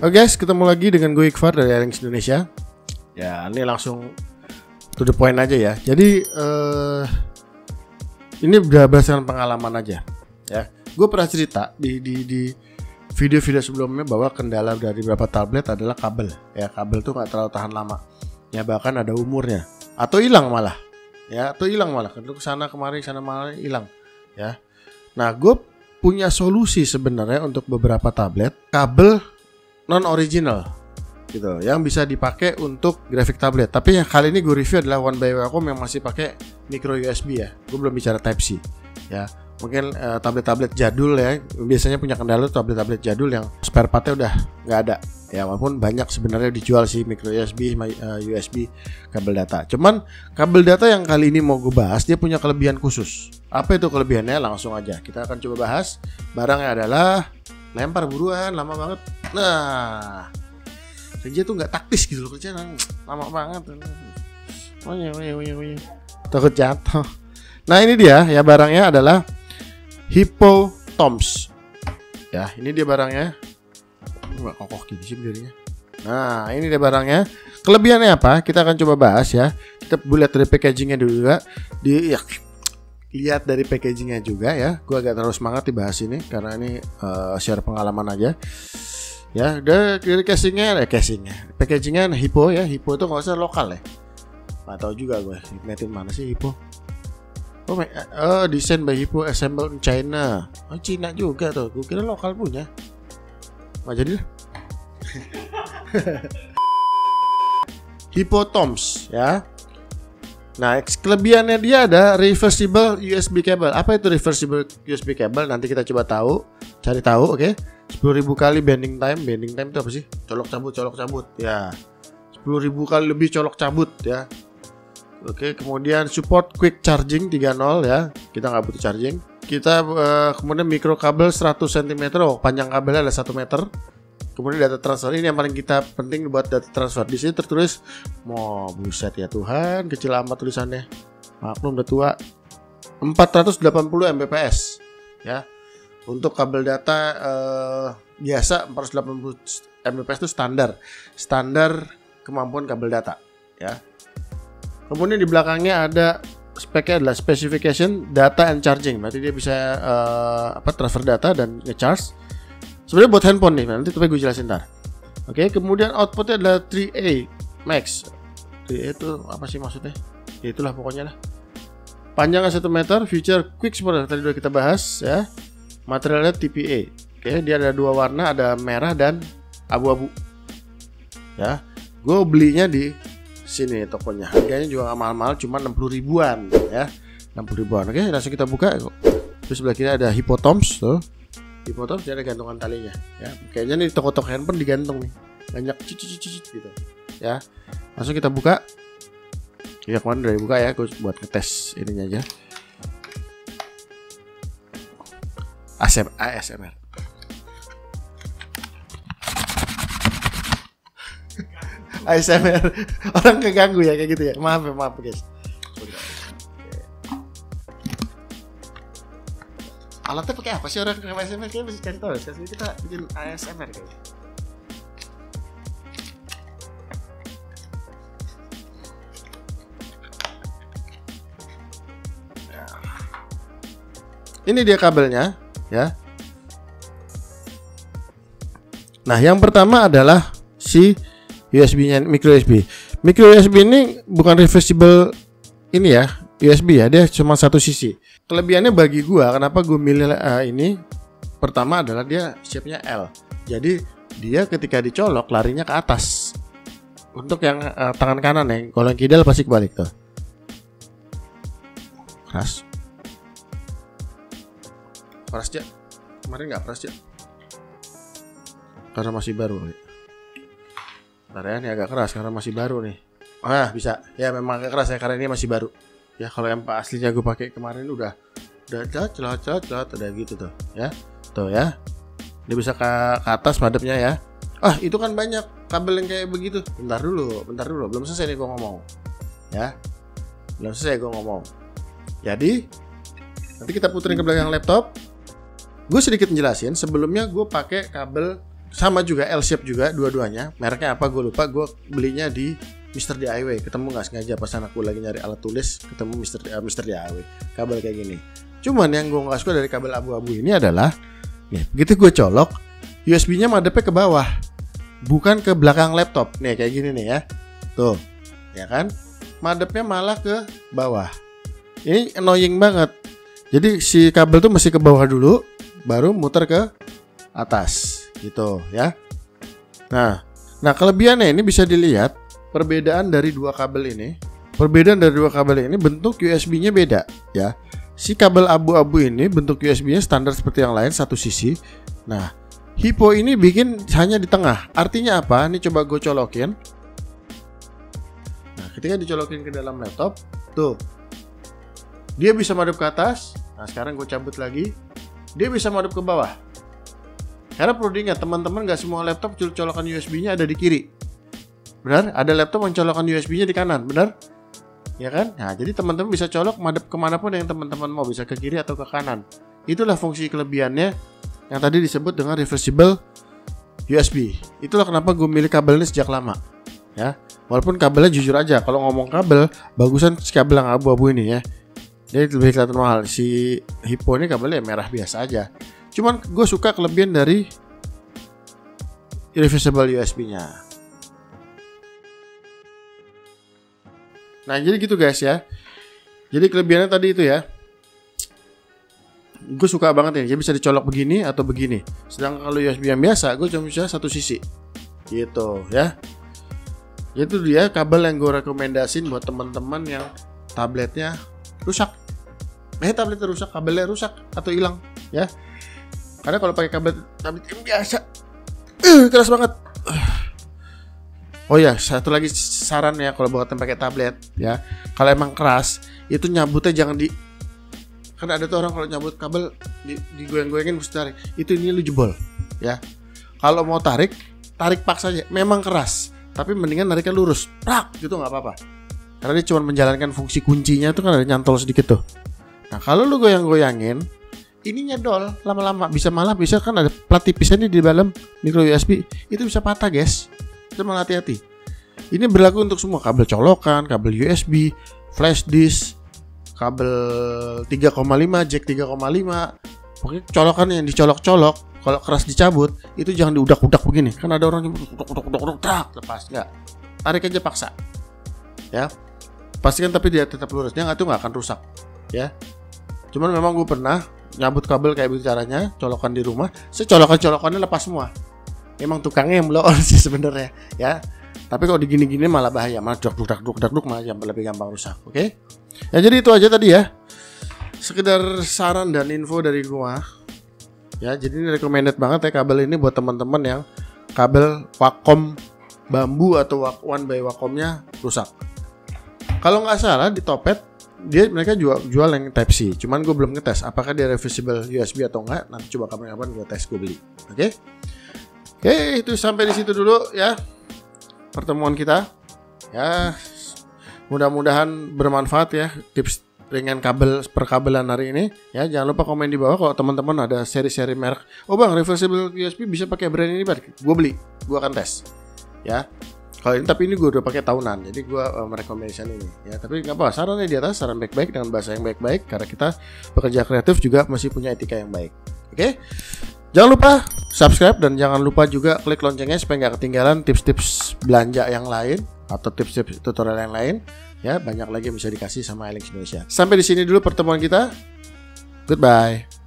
Oke guys, ketemu lagi dengan gue Ikfar dari Eyelinx Indonesia. Ya, ini langsung to the point aja ya. Jadi ini berdasarkan pengalaman aja ya. Gue pernah cerita di video-video sebelumnya bahwa kendala dari beberapa tablet adalah kabel. Ya, kabel tuh nggak terlalu tahan lama. Ya, bahkan ada umurnya atau hilang malah. Ya, atau hilang malah. Ke sana kemari, sana kemari hilang. Ya. Nah, gue punya solusi sebenarnya untuk beberapa tablet kabel non original gitu yang bisa dipakai untuk grafik tablet. Tapi yang kali ini gue review adalah One by Wacom yang masih pakai micro USB ya. Gue belum bicara Type C ya. Mungkin tablet-tablet jadul ya biasanya punya kendala tablet-tablet jadul yang spare partnya udah nggak ada ya, walaupun banyak sebenarnya dijual sih micro USB, USB kabel data. Cuman kabel data yang kali ini mau gue bahas dia punya kelebihan khusus. Apa itu kelebihannya? Langsung aja kita akan coba bahas. Barangnya adalah lempar buruan, lama banget. Nah, kerja tuh nggak taktis gitu loh, kerja lama banget. Takut jatuh. Nah, ini dia ya, barangnya adalah Hippo Thoms. Ya, ini dia barangnya. Nggak kokoh gini sih berdirinya. Nah, ini dia barangnya. Kelebihannya apa? Kita akan coba bahas ya. Kita lihat dari packagingnya dulu juga. Lihat dari packagingnya juga ya. Gue agak terlalu semangat dibahas ini karena ini share pengalaman aja. Ya, dari casingnya. Packagingnya Hippo ya. Hippo itu nggak usah lokal ya. Nggak tahu juga gue. Metin mana sih Hippo? Oh, desain by Hippo, assemble in China. Oh, Cina juga tuh. Gue kira lokal punya. Nggak jadi lah. Hippo Thoms ya. Nah, kelebihannya dia ada reversible USB cable. Apa itu reversible USB cable? Nanti kita coba tahu, cari tahu, oke? 10.000 kali bending time. Bending time itu apa sih? Colok cabut, colok cabut. Ya, 10.000 kali lebih colok cabut ya. Oke, kemudian support quick charging 3.0 ya. Kita nggak butuh charging. Kita kemudian micro kabel 100 cm. Oh, panjang kabelnya ada 1 meter. Kemudian data transfer, ini yang paling kita penting buat data transfer. Di sini tertulis, mau buset ya Tuhan, kecil amat tulisannya. Maklum udah tua. 480 Mbps ya. Untuk kabel data biasa 480 Mbps itu standar kemampuan kabel data ya. Kemudian di belakangnya ada speknya adalah specification, data and charging. Berarti dia bisa transfer data dan nge-charge. Sebenarnya buat handphone nih, nanti tapi gue jelasin ntar. Oke, kemudian outputnya adalah 3A Max. 3A itu apa sih maksudnya? Ya itulah pokoknya lah. Panjangnya 1 meter, feature quick support tadi udah kita bahas ya. Materialnya TPA. Oke, dia ada dua warna, ada merah dan abu-abu. Ya, gue belinya di sini tokonya. Harganya juga gak mahal-mahal, cuma 60 ribuan ya. 60 ribuan. Oke, langsung kita buka. Terus sebelah kiri ada Hippo Thoms tuh. Hippo Thoms dia ada gantungan talinya ya. Kayaknya nih toko-toko handphone digantung nih, banyak cicit gitu ya. Langsung kita buka ya. Kemarin udah dibuka ya, gue buat ngetes ininya aja. ASMR ASMR orang keganggu ya, kayak gitu ya. Maaf guys. Alatnya pakai apa sih orang yang ASMR? Kayaknya bisa cari tahu. Sekarang kita bikin ASMR kayaknya. Ini dia kabelnya ya. Nah, yang pertama adalah si USB-nya, micro USB. Micro USB ini bukan reversible ini ya. USB ya, dia cuma satu sisi. Kelebihannya bagi gua, kenapa gua milih ini? Pertama adalah dia shape-nya L. Jadi dia ketika dicolok larinya ke atas. Untuk yang tangan kanan ya, kalau yang kidal pasti kebalik tuh. Keras. Keras aja. Kemarin nggak keras aja. Karena masih baru. Bentar ya, ini agak keras karena masih baru nih. Ah, bisa. Ya memang agak keras ya karena ini masih baru. Ya kalau yang pak aslinya gue pakai kemarin udah celah ada gitu tuh ya, dia bisa ke atas madepnya ya. Ah, itu kan banyak kabel yang kayak begitu. Bentar dulu belum selesai nih gue ngomong ya, jadi nanti kita puterin ke belakang laptop. Gue sedikit jelasin, sebelumnya gue pakai kabel sama juga L-shape juga dua-duanya. Mereknya apa gue lupa, gue belinya di Mr. DIY. Ketemu nggak sengaja pas anakku lagi nyari alat tulis, ketemu Mr. DIY kabel kayak gini. Cuman yang gue nggak suka dari kabel abu-abu ini adalah nih, begitu gue colok USB-nya madepnya ke bawah, bukan ke belakang laptop. Nih kayak gini nih ya, tuh ya kan, madepnya malah ke bawah. Ini annoying banget. Jadi si kabel tuh mesti ke bawah dulu, baru muter ke atas gitu ya. Nah kelebihannya ini bisa dilihat perbedaan dari dua kabel ini. Perbedaan dari dua kabel ini bentuk USB-nya beda ya. Si kabel abu-abu ini bentuk USB-nya standar seperti yang lain satu sisi. Nah, Hippo ini bikin hanya di tengah. Artinya apa? Ini coba gue colokin. Nah, ketika dicolokin ke dalam laptop, tuh dia bisa madep ke atas. Nah, sekarang gue cabut lagi. Dia bisa madep ke bawah. Karena perlu diingat teman-teman, gak semua laptop colokan USB-nya ada di kiri. Benar? Ada laptop yang colokan USB-nya di kanan, benar? Ya kan? Nah, jadi teman-teman bisa colok madep kemanapun yang teman-teman mau, bisa ke kiri atau ke kanan. Itulah fungsi kelebihannya yang tadi disebut dengan reversible USB. Itulah kenapa gue milih kabel ini sejak lama. Ya, walaupun kabelnya jujur aja, kalau ngomong kabel, bagusan kabel yang abu-abu ini ya. Dia lebih kelihatan mahal. Si Hippo ini kabelnya merah biasa aja. Cuman gue suka kelebihan dari reversible USB-nya. Nah jadi gitu guys ya. Jadi kelebihannya tadi itu ya. Gue suka banget ini. Jadi bisa dicolok begini atau begini. Sedangkan kalau USB yang biasa, gue cuma bisa satu sisi. Gitu ya. Itu dia kabel yang gue rekomendasin buat teman-teman yang tabletnya rusak. Tabletnya rusak, kabelnya rusak atau hilang ya. Karena kalau pakai kabel tablet yang biasa, keras banget. Oh ya, satu lagi saran ya kalau buat pakai tablet ya. Kalau emang keras, itu nyabutnya jangan di, karena ada tuh orang kalau nyabut kabel digoyang-goyangin mesti tarik. Itu ini lu jebol ya. Kalau mau tarik, tarik paksa aja. Memang keras, tapi mendingan nariknya lurus. Prak gitu nggak apa-apa. Karena dia cuma menjalankan fungsi kuncinya itu kan ada nyantol sedikit tuh. Nah, kalau lu goyang-goyangin, ini nyedol lama-lama, bisa kan ada plat tipisnya di dalam micro USB. Itu bisa patah, guys. Cuma hati-hati. Ini berlaku untuk semua kabel colokan, kabel USB, flash disk, kabel 3,5, jack 3,5. Pokoknya colokan yang dicolok-colok, kalau keras dicabut, itu jangan diudak-udak begini. Kan ada orang yang udak-udak, lepas enggak. Tarik aja paksa. Ya. Pastikan tapi dia tetap lurus. Dia itu nggak akan rusak, ya. Cuman memang gue pernah nyabut kabel kayak begitu caranya, colokan di rumah, secolokan-colokannya lepas semua. Emang tukangnya yang blower sih sebenarnya ya. Tapi kalau digini-gini malah bahaya, malah duk-duk malah lebih gampang rusak. Oke? Ya jadi itu aja tadi ya. Sekedar saran dan info dari gua. Ya, jadi ini recommended banget ya kabel ini buat teman-teman yang kabel Wacom bambu atau One by Wacom-nya rusak. Kalau nggak salah di Topet mereka jual yang Type C. Cuman gue belum ngetes apakah dia reversible USB atau enggak. Nanti coba kapan-kapan gue tes, gue beli. Oke? Oke, itu sampai di situ dulu ya pertemuan kita ya. Mudah-mudahan bermanfaat ya tips ringan kabel perkabelan hari ini ya. Jangan lupa komen di bawah kalau teman-teman ada seri-seri merek. Oh bang, reversible USB bisa pakai brand ini bang? Gue beli, gue akan tes ya. Kalau ini tapi ini gue udah pakai tahunan, jadi gue merekomendasikan ini ya. Tapi nggak apa, sarannya di atas, saran baik-baik dengan bahasa yang baik-baik karena kita pekerja kreatif juga masih punya etika yang baik. Oke? Jangan lupa subscribe dan jangan lupa juga klik loncengnya supaya nggak ketinggalan tips-tips belanja yang lain atau tips-tips tutorial yang lain ya. Banyak lagi yang bisa dikasih sama Eyelinx Indonesia. Sampai di sini dulu pertemuan kita. Goodbye.